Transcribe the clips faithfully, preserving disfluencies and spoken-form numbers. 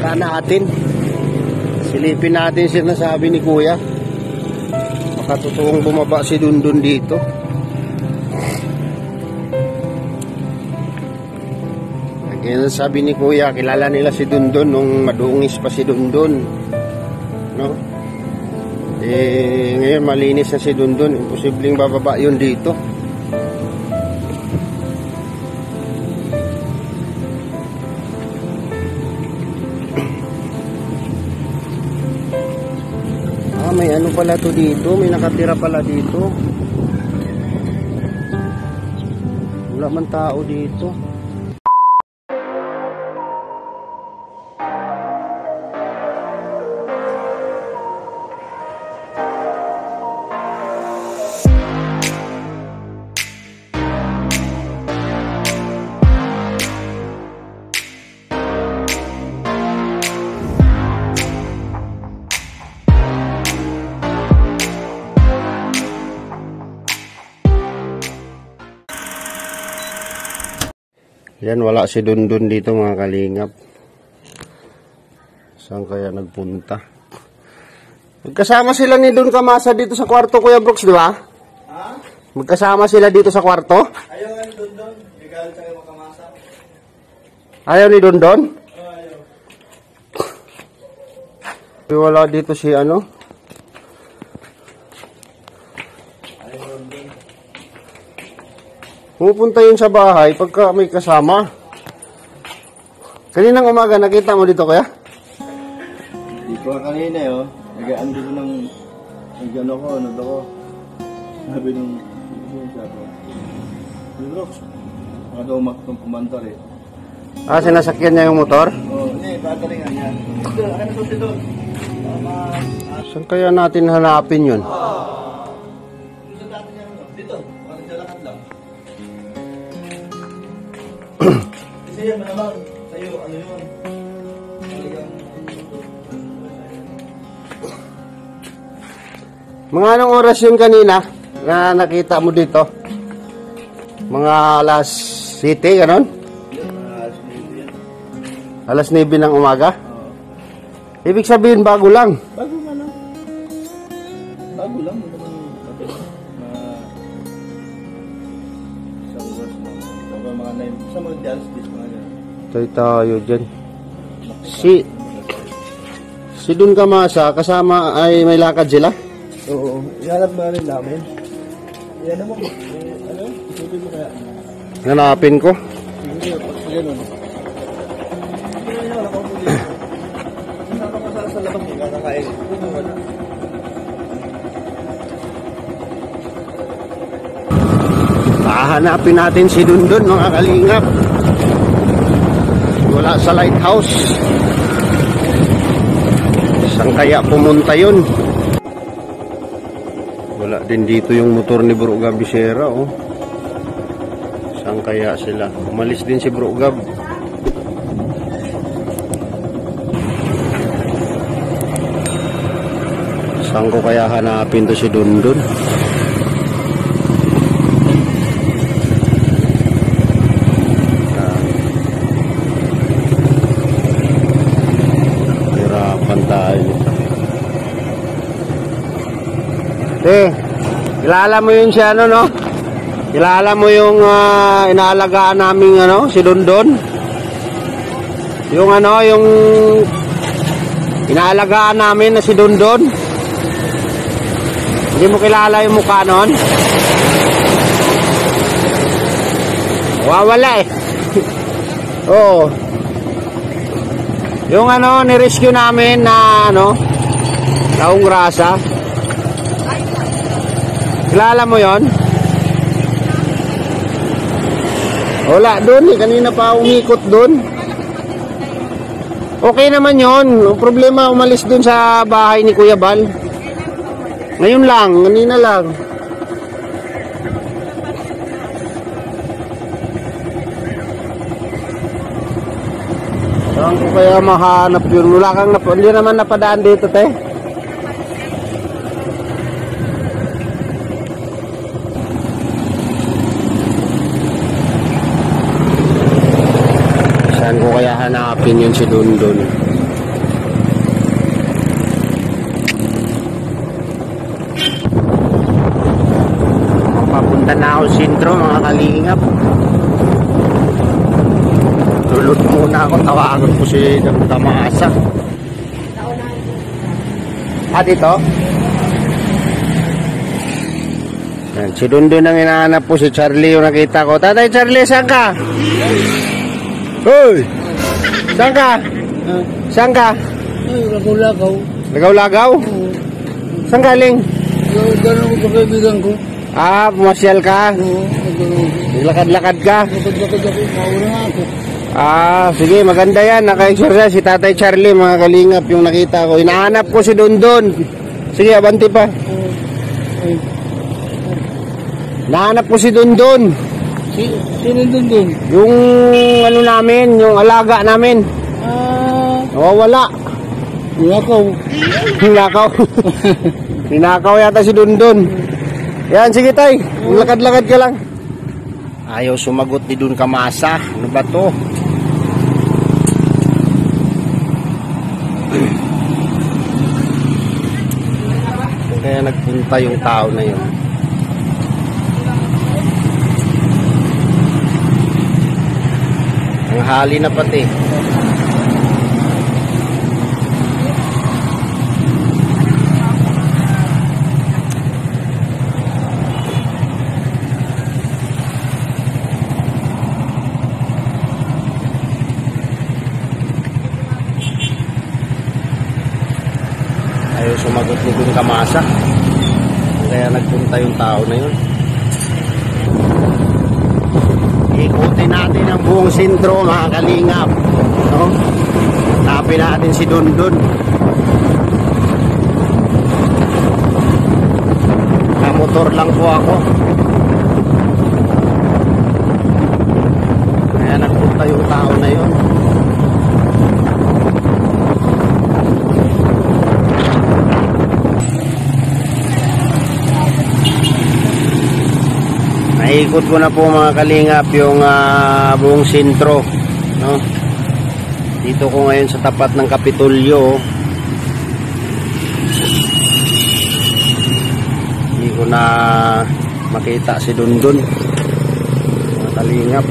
Kita natin. Silipin natin sinasabi ni Kuya. Baka totoong bumaba si Dundun dito. Kaya sabi ni Kuya, kilala nila si Dundun nung madungis pa si Dundun. No? Eh, ngayon malinis na si Dundun. Imposibleng bababa yun dito. May ano pala to dito, may nakatira pala dito. Wala man tao dito. Yan, wala si Dundun dito mga kalingap. Saan kaya nagpunta? Magkasama sila ni Dun Kamasa dito sa kwarto, Kuya Brooks, di ba? Ha? Magkasama sila dito sa kwarto? Ayaw ni Dundun. Bigalit sa kayo Kamasa. Ayaw ni Dundun? Oh, ayaw. Wala dito si ano? Ayaw Dundun. Pupunta yun sa bahay pagka may kasama. Kaninang umaga nakita mo dito, Kuya? Dito kanina eh, oh. Nag-aano ko ng nag-ano ko, ano ko. Sabi nung sabi ko. Brooks, baka daw makatong pumantar eh. Ah, sinasakyan niya yung motor? Oo, oh, hindi, patalingan niya. Dito, akin na susi doon. Saan kaya natin hanapin yun? Kasi yan naman, sa'yo, ano yun? Mga anong oras yun kanina na nakita mo dito? Mga alas siyete, ganon? Alas nine ng umaga? Ibig sabihin, bago lang? Bago lang. Bago lang. Tayo tayo dyan. Si Si Dun Kamasa kasama ay may lakad sila? Oo, ihanap ba rin namin? Ihanap mo eh, ano? Isipin mo kaya? Hanapin ko? Sige, ganun. Hahanapin natin si Dundun mga kalingap. Wala sa lighthouse. Saan kaya pumunta yun? Wala din dito yung motor ni Bro Gab Bisera, oh. Saan kaya sila? Umalis din si Bro Gab. Saan ko kaya hanapin to si Dundun? Eh, kilala mo yun si ano, no? Kilala mo yung uh, inaalagaan naming ano, si Dundun? Yung ano, yung inaalagaan namin na si Dundun? Hindi mo kilala yung mukha nun? Wawala eh. Oo. Yung ano, nirescue namin na ano, taong rasa. Kilala mo yon? Wala doon eh, kanina pa umikot doon. Okay naman yon. Problema umalis doon sa bahay ni Kuya Bal. Ngayon lang, kanina lang. Saan ko kaya mahanap yun? Wala kang nap hindi naman napadaan dito, te. Hanapin yun si Dundun. Mindanao Sintro, mga kalingap. Tulot muna ako, tawagan ko si Damasa. Ah, dito? Yan, si Dundun ang inaanap po, si Charlie yung nakita ko. Tatay Charlie, saan ka? Uy! Saan ka? Saan ka? Lagaw-lagaw. Lagaw-lagaw? Saan galing? Gano'n ko sa kaibigan ko. Ah, pumasyal ka? Oo. Lakad-lakad ka? Lakad-lakad ako. Mauna nga ako. Ah, sige, maganda yan. Naka-exercise si Tatay Charlie, mga kalingap, yung nakita ko. Inaanap ko si Dundun. Sige, abanti pa. Nahanap ko si Dundun. Si, sino Dundun? Yung ano namin, yung alaga namin. Ah. Nawawala. Hinakaw. Hinakaw. Hinakaw yata si Dundun. Yan, sige tay. Lakad-lakad ka lang. Ayaw sumagot ni Dun Kamasa. Ano ba to? Kaya nagpunta yung tao na yun. Hali na pati. Ayaw sumagot ni Dun Kamasa. Kaya nagpunta yung tao na yun. Ikutin natin ang buong sentro, mga kalingap, no? Tapin natin si Dundun. Kamotor lang po ako. Kaya nagpunta yung tao na yun. Ikot ko na po, mga kalingap, yung uh, buong sentro, no? Dito ko ngayon sa tapat ng Kapitulyo. Hindi ko na makita si Dundun, mga kalingap.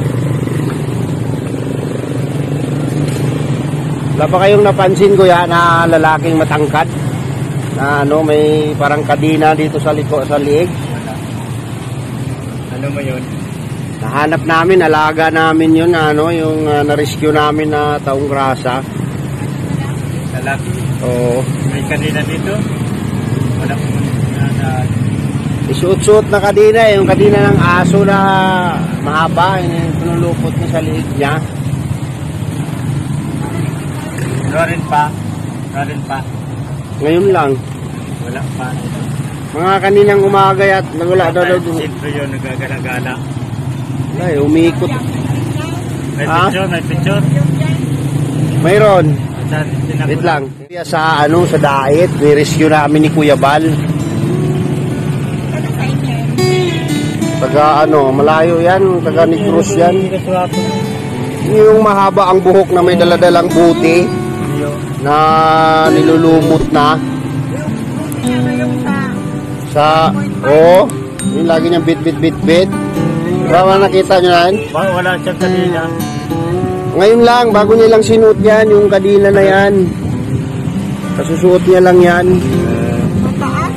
Wala pa kayong napansin, kuya, na lalaking matangkad na ano, may parang kadina dito sa liko, sa liig? Ano mo yun? Nahanap namin, alaga namin yun, ano, yung uh, na-rescue namin na taong grasa. Lalaki? Oo. May kadina dito? Wala po. Isuot-suot na kadina, yung kadina ng aso na mahaba, yun yung pinulupot niya sa liig niya. Narin pa? Narin pa? Ngayon lang. Wala pa. Mga kaninang umaga yat, nagula daw daw. Sentro yun, nagagala-gala. Ay, umiikot. May picture, may picture. Mayroon. Wait lang. Sa ano, sa diet, ni-rescue namin ni Kuya Bal. Taga ano, malayo yan, taga ni Cruz yan. Yung mahaba ang buhok na may daladalang buti na nilulumot na. Sa, oo, oh, yun lagi niyang bit, bit, bit, bit. Rawa, nakita niyo yan? Wala siyang kadina. Ngayon lang, bago niya lang sinuot yan, yung kadina na yan. Kasusuot niya lang yan. Mataan?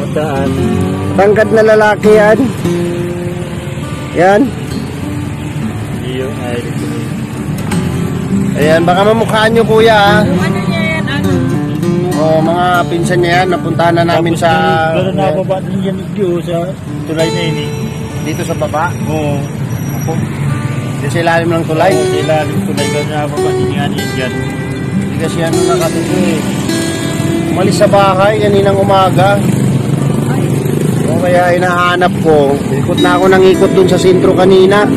Mataan. Tangkad na lalaki yan. Yan. Ayan, baka mamukhaan niyo, kuya, ha? O, mga pinsan niya yan, napuntahan na namin sa... Tapos na baba din yan sa tulay na ini. Dito sa baba? Oo. Ako? Dito sa ilalim ng tulay? Oo, sa ilalim ng tulay. Kasi na baba din yan yan. Hindi kasi ano nakatuto eh. Umalis sa bahay, kaninang umaga. O, kaya inahanap ko. Ikot na ako ng ikot dun sa sentro kanina.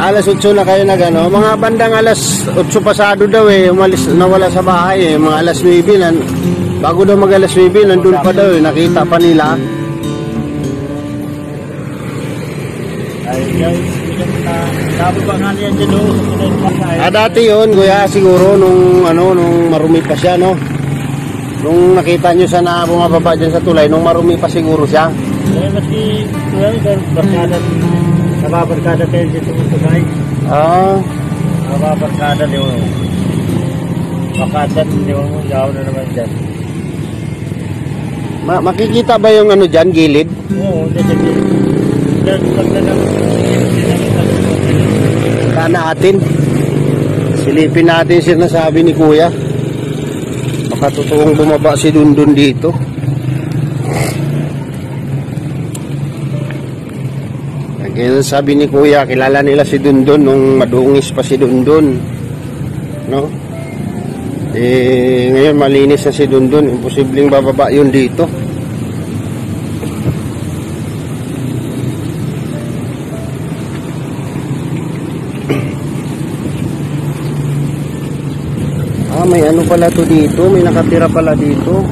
alas otso na kayo na gano. Mga bandang alas otso pasado daw eh. Umalis, nawala sa bahay eh. Mga alas nuwebe. Nan, bago daw mag alas nuwebe, nandun pa daw eh. Nakita pa nila. Ay, guys. Sabi pa nga niyan dyan doon. Ah, dati yun, kuya. Siguro nung, ano, nung marumi pa siya, no? Nung nakita nyo siya na bumababa dyan sa tulay, nung marumi pa siguro siya? Eh, kasi well, barkada, nababarkada tayo dito sa tulay. Ah. Nababarkada niyo. Makatan niyo, yaw na naman dyan. Ma makikita ba yung ano dyan, gilid? Oo, dyan dyan. Dyan, pag na naman. Saan natin? Silipin natin sinasabi ni Kuya. Katotoong bumaba si Dundun dito. Again, sabi ni Kuya, kilala nila si Dundun nung madungis pa si Dundun. No? Eh, ngayon malinis na si Dundun. Imposibleng bababa yun dito. Ah, may ano pala to dito, may nakatira pala dito.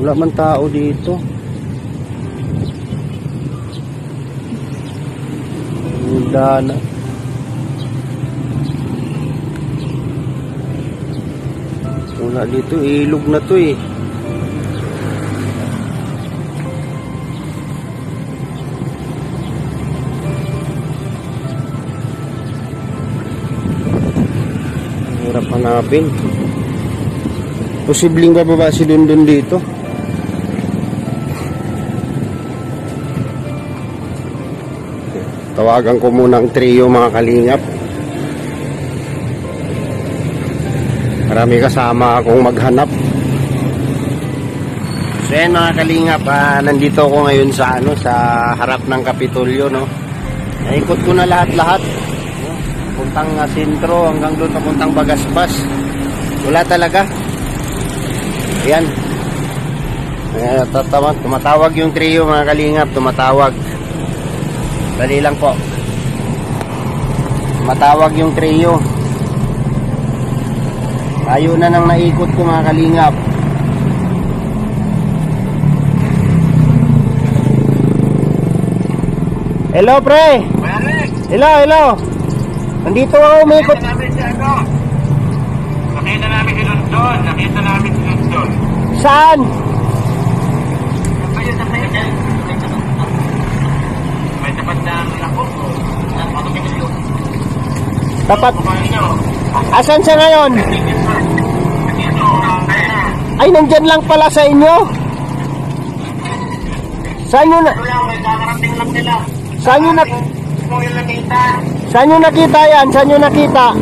Wala man tao dito. Wala na. Wala dito, ilog na to eh. Harap hanapin. Posibleng bababa si Dundun dito. Tawagan ko muna ang trio mga kalingap. Marami kasama akong maghanap. So yan mga kalingap, ah, nandito ako ngayon sa ano, sa harap ng Kapitolyo, no. Naikot ko na lahat-lahat. Puntang sentro hanggang doon papuntang Bagasbas. Wala talaga. Ayan. Eh tatawag, tumatawag yung trio mga kalingap, tumatawag. Dali lang po. Tumatawag yung trio. Tayo na nang naikot ko mga kalingap. Hello pre. Hello, hello. Nandito ako, may ikot. Nakita namin si ano? Nakita namin si London. Nakita namin si London. Saan? Ayun, nakita dyan. May tapat na ako. Tapat? Asan siya ngayon? Ay, nandyan lang pala sa inyo? Saan yun na? Saan yun na? Saan nyo nakita yan? Saan nyo nakita?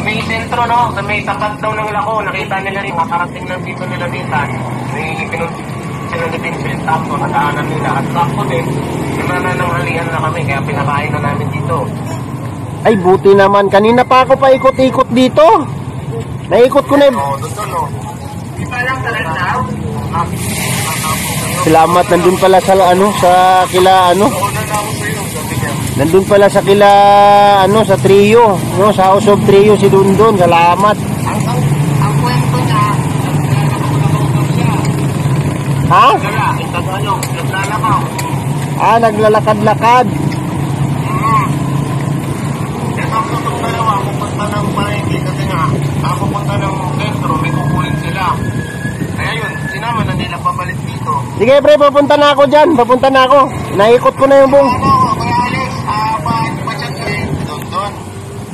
May sentro, no? May tapat daw ng lako. Nakita nila rin. Makarating lang dito nila minsan. May pinunipin sentap ko. Nakaanan nila. At sakto din. Nanananghalian na kami. Kaya pinakain na namin dito. Ay, buti naman. Kanina pa ako pa ikot-ikot dito. Naikot ko na. Oo, doon, no? Di pa lang talaga daw. Salamat. Nandun pala sa ano? Sa kila ano? Nandun pala sa kila ano sa trio, no, sa House of Trio si Dundun. Salamat. Ang ang kwento niya. Ha? Ah, naglalakad-lakad. Hmm. Ito ang tutong dalawa, pupunta ng palengke kasi nga, ang pupunta ng sentro, may kukulit sila. Kaya yun, sinama na nila pabalik dito. Sige pre, papunta na ako dyan, papunta na ako. Naikot ko na yung buong.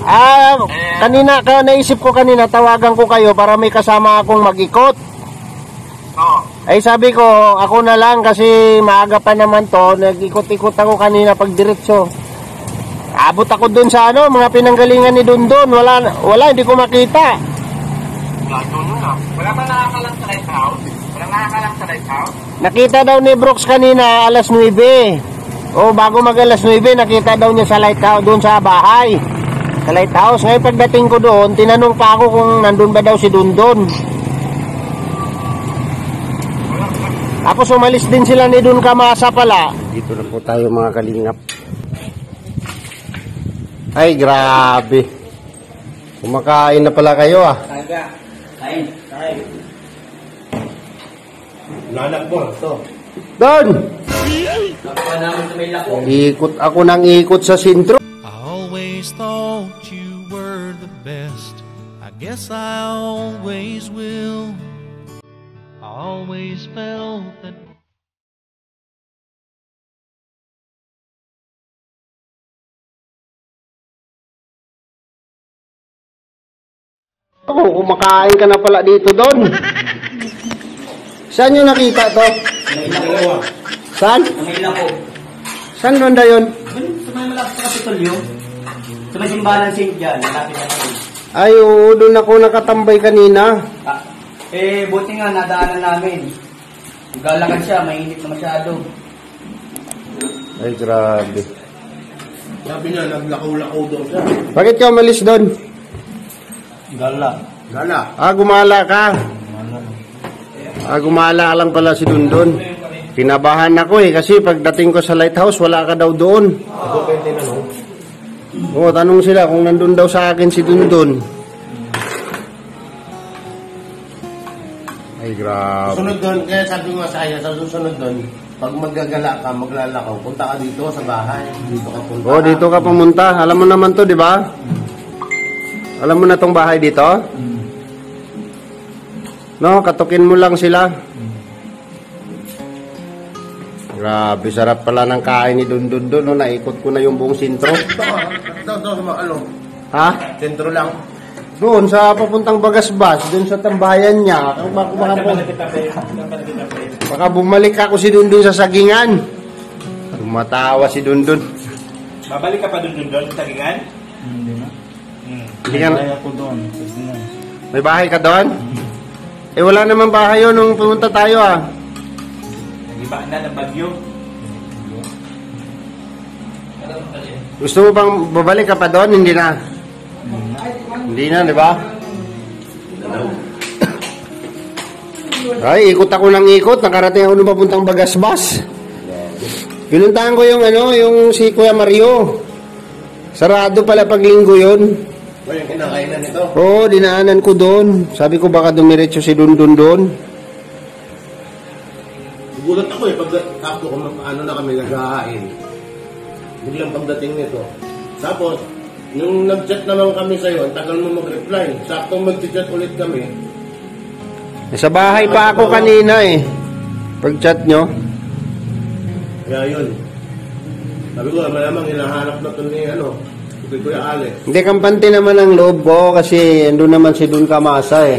Ah, kanina, kaya naisip ko kanina, tawagan ko kayo para may kasama akong mag-ikot. Oo. Ay sabi ko, ako na lang kasi maaga pa naman to, nag-ikot-ikot ako kanina pag diretso. Abot ako dun sa ano, mga pinanggalingan ni Dundun, wala, wala, hindi ko makita. Wala doon na. Wala ba nakakalang sa lighthouse? Wala nakakalang sa lighthouse? Nakita daw ni Brooks kanina, alas nuwebe. O, bago mag alas nuwebe, nakita daw niya sa lighthouse doon sa bahay. Sa lighthouse. Ngayon pagdating ko doon, tinanong pa ako kung nandun ba daw si Dundun. Tapos umalis din sila ni Dun Kamasa pala. Dito na po tayo mga kalingap. Ay, grabe. Kumakain na pala kayo ah. Kaga. Kain. Kain. Nanak mo. So. Dun! Ikot ako ng ikot sa sentro. Thought you were the guess I always will. I always felt that. Oh, kumakain ka na pala dito doon. Saan nyo nakita to? Saan? Saan doon na yun? Sa may malapit sa kapitulyo. Sa may simbahan ng Saint John. Ay, oo, doon ako nakatambay kanina. Ah, eh, buti nga, nadaanan namin. Galakan siya, mainit na masyado. Ay, grabe. Sabi niya, naglakaw-lakaw doon. Bakit ka umalis doon? Gala. Gala? Ah, gumala ka. Ah, gumala lang pala si Dundon. Kinabahan ako eh, kasi pagdating ko sa lighthouse, wala ka daw doon. Oo, tanong sila kung nandun daw sa akin si Dundon. Ay, grabe. Susunod doon, kaya sabi ko sa kanya, sa susunod doon, pag magagala ka, maglalakaw, punta ka dito sa bahay, dito ka punta. Oo, dito ka pumunta. Alam mo naman to, di ba? Alam mo na tong bahay dito? Mm. No, katukin mo lang sila. Mm. Grabe, sarap pala ng kain ni Dundun doon. No? Naikot ko na yung buong sentro. Doon, doon, doon. Ha? Sentro lang. Doon, sa papuntang Bagasbas, doon sa tambayan niya. Baka, baka, baka bumalik ako si Dundun sa sagingan. Tumatawa si Dundun. Babalik ka pa Dundun doon sa sagingan? Hindi na. May bahay ako doon. May bahay ka doon? Eh wala naman bahay yun nung pumunta tayo ah. Nagibaan na ng bagyo. Gusto mo bang babalik ka pa doon? Hindi na. Hindi na, di ba? Ay, ikot ako ng ikot. Nakarating ako nung papuntang Bagasbas. Pinuntahan ko yung ano, yung si Kuya Mario. Sarado pala pag linggo yun. O, yung kinakainan nito? Oo, dinaanan ko doon. Sabi ko baka dumiretso si Dundun doon. Nagulat ako eh, pag ako kung ano na kami naghahain. Biglang pagdating nito. Tapos, nung nag-chat naman kami sa'yo, tagal mo mag-reply. Saktong mag-chat ulit kami. Sa bahay pa ako kanina eh. Pag-chat nyo. Kaya yun. Sabi ko, malamang hinahanap na ito ni ano. Hindi, kampante naman ang loob ko kasi doon naman si Dun Kamasa eh.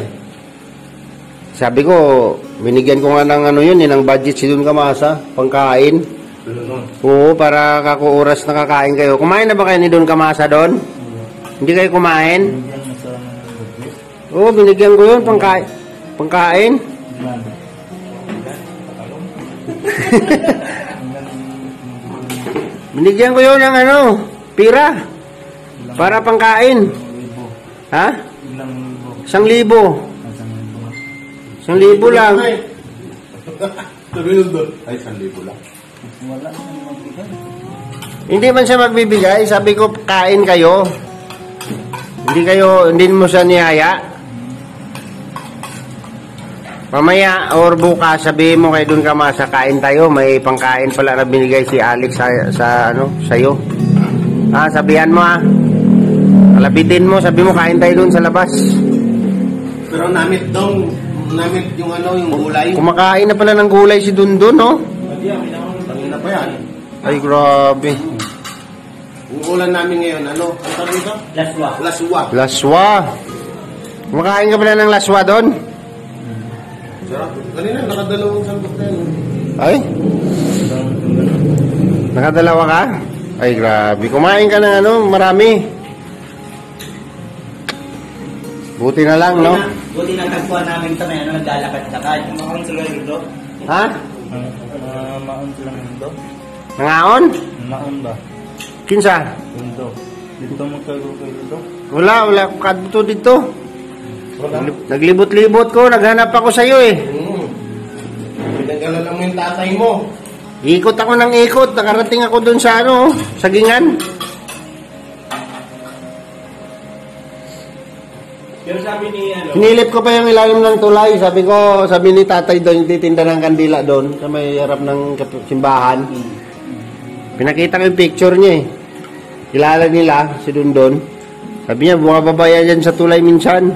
Sabi ko, binigyan ko nga ng ano yun, yun ang budget si Dun Kamasa, pangkain. Oo, para kaku-oras na kakain kayo. Kumain na ba kayo ni Dun Kamasa doon? Hindi kayo kumain? Oo, binigyan ko yun, pangkain. Pangkain? Binigyan ko yun ng ano, pira. Para pangkain. Ha? Isang libo. Isang libo lang. Ay, isang libo lang. Hindi man siya magbibigay. Sabi ko, kain kayo. Hindi kayo, hindi mo siya niyaya. Mamaya or bukas, sabihin mo kay Dun Kamasa, kain tayo. May pangkain pala na binigay si Alex sa, sa ano, sa'yo. Ah, sabihan mo ah. Lapitin mo, sabi mo kain tayo doon sa labas. Pero namit dong, namit yung ano, yung gulay. Kumakain na pala ng gulay si Dundun, no? Hindi, pangina pa yan. Ay, grabe. Yung ulan namin ngayon, ano? Ang tawag nito? Laswa. Laswa. Laswa. Kumakain ka pala ng laswa doon? Sarap. Kanina, nakadalawang sandok na yun. Ay? Nakadalawa ka? Ay, grabe. Kumain ka ng ano, marami. Buti na lang, no? Buti na tagpuan namin ito may ano, naglalakad-lakad. Maon sila yung do? Ha? Maon sila yung do? Nangaon? Maon ba? Kinsa? Yung do. Dito mo kayo kayo do? Wala, wala. Kadto dito. Naglibot-libot ko. Naghanap ako sa'yo eh. Pinagala lang mo yung tatay mo. Ikot ako ng ikot. Nakarating ako dun sa ano, sagingan. Hinilip ko pa yung ilalim ng tulay. Sabi ko, sabi ni tatay doon, titinda ng kandila doon sa may harap ng simbahan. Pinakita ko yung picture niya eh. Kilala nila si Dundon. Sabi niya, bumababaya dyan sa tulay minsan.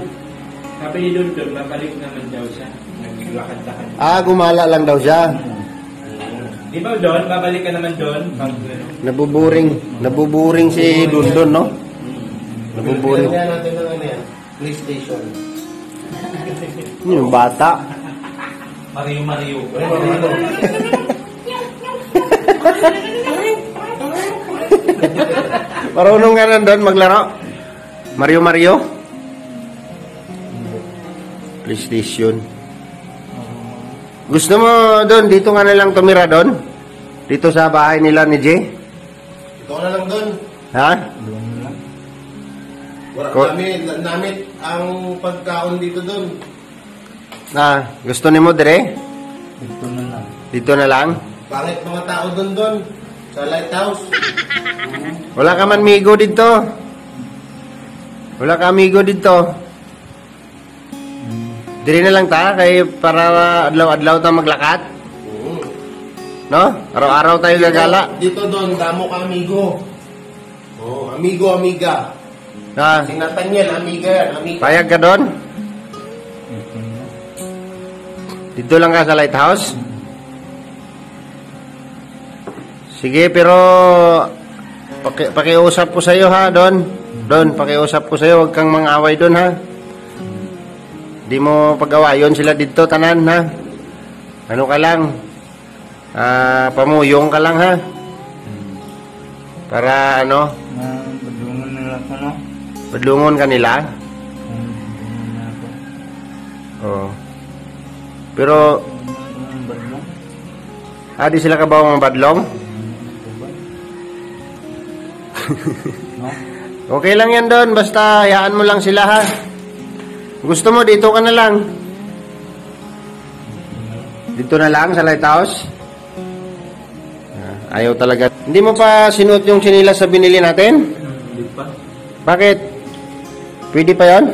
Sabi ni Dundun, babalik naman daw siya. Naglakad-lakad. Ah, gumala lang daw siya. Di ba doon? Babalik ka naman doon? Nabuburing. Nabuburing si Dundun, no? Nabuburing. Kaya natin na ano yan? PlayStation. Yung bata. Mario Mario. Marunong nga nandun maglaro. Mario Mario. PlayStation. Gusto mo doon? Dito nga na lang tumira doon? Dito sa bahay nila ni Jay? Dito na lang doon. Ha? Kami, namit ang pagkaon dito doon. Ah, gusto nimo dire? Dito na lang. Dito na lang? Pangit mga tao doon doon. Sa lighthouse. Wala ka man migo dito. Wala ka migo dito. Dire na lang ta kay para adlaw-adlaw ta maglakat. Oo. No? Araw-araw tayo gagala. Dito doon damo ka amigo. Oh, amigo amiga. Ah. Sinatan yan, amiga yan, amiga. Payag ka doon? Dito lang ka sa lighthouse? Sige, pero paki, pakiusap ko sa'yo ha, doon. Doon, pakiusap ko sa'yo, huwag kang mang-away doon ha. Di mo pag-awayon sila dito, tanan ha. Ano ka lang, ah, pamuyong ka lang ha. Para ano? Padlungon nila ko na. Padlungon ka nila? Oo. Pero ah, di sila kabaw mga badlong? Okay lang yan doon. Basta hayaan mo lang sila ha. Gusto mo dito ka na lang. Dito na lang sa lighthouse. Ayaw talaga. Hindi mo pa sinuot yung sinilas sa binili natin? Hindi pa. Bakit? Pwede pa yon?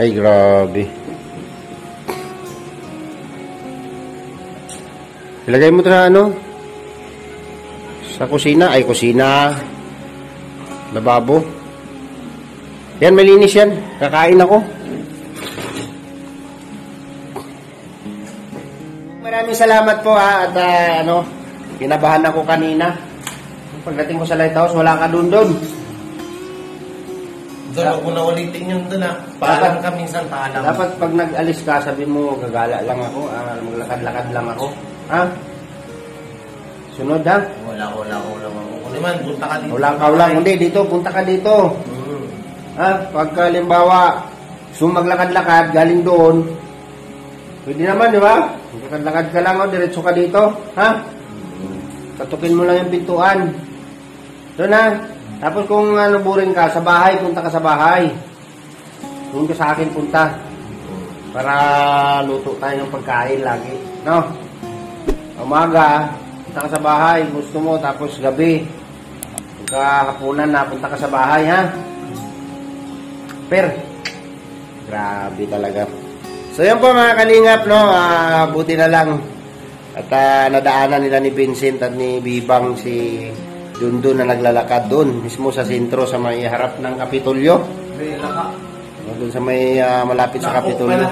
Ay grabe. Ilagay mo ito na ano? Sa kusina. Ay, kusina. Lababo. Yan, malinis yan. Kakain ako. Maraming salamat po ha. At uh, ano, kinabahan ako kanina. Pagdating ko sa lighthouse, wala ka dun dun. Doon, huwag mo na ulitin yun doon ha. Parang ka minsan paalam. Dapat pag nag-alis ka, sabi mo, gagala lang ako. Uh, maglakad-lakad lang ako. Ha? Sunod ha? Wala ko, wala ko, wala ko. Kung naman, punta ka dito. Wala ka, wala. Hindi, dito, punta ka dito. Mm. Ha? Pagka, halimbawa, sumaglakad-lakad, galing doon, pwede naman, di ba? Lakad-lakad ka lang, o, diretso ka dito. Ha? Mm. Katukin mo lang yung pintuan. Doon ha? Tapos kung ano, buring ka, sa bahay, punta ka sa bahay. Doon ka sa akin, punta. Para luto tayo ng pagkain lagi. No? Umaga, punta ka sa bahay, gusto mo, tapos gabi, pagkahapunan na, punta ka sa bahay, ha? Per, grabe talaga. So, yan po mga kalingap, no? Uh, buti na lang. At uh, nadaanan nila ni Vincent at ni Bebang si Dundun na naglalakad doon, mismo sa sentro, sa may harap ng Kapitolyo. Doon sa may uh, malapit sa Kapitolyo.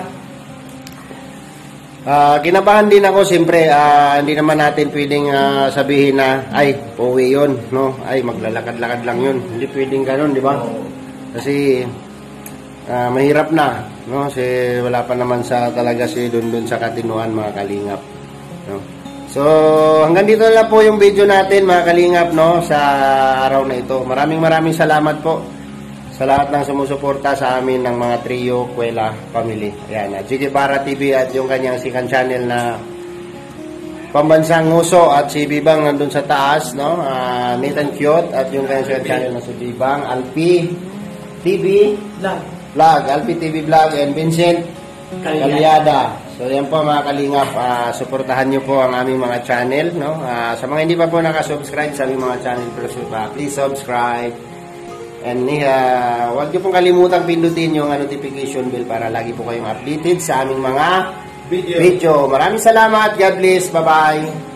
Uh, kinabahan din ako, siyempre, uh, hindi naman natin pwedeng uh, sabihin na, ay, pauwi yun, no? Ay, maglalakad-lakad lang yun. Hindi pwedeng ganun, di ba? Kasi, uh, mahirap na, no? Kasi wala pa naman sa talaga si Dundun sa katinuhan, mga kalingap, no? So, hanggang dito na po yung video natin, mga kalingap, no? Sa araw na ito. Maraming maraming salamat po sa lahat ng sumusuporta sa amin ng mga trio, kwela, family. Ayan, Jay Guevarra T V at yung kanyang second channel na Pambansang Nguso at si Bebang nandun sa taas, no? Uh, Nathan Cute at yung kanyang second channel na si Bebang, Alpi T V Vlog, Alpi T V Vlog, and Vincent Cagliada. So yan po mga kalingap, uh, suportahan nyo po ang aming mga channel, no? Uh, sa mga hindi pa po nakasubscribe sa aming mga channel, please subscribe. And uh, huwag niyo pong kalimutang pindutin yung notification bell para lagi po kayong updated sa aming mga video. video. Maraming salamat. God bless. Bye-bye.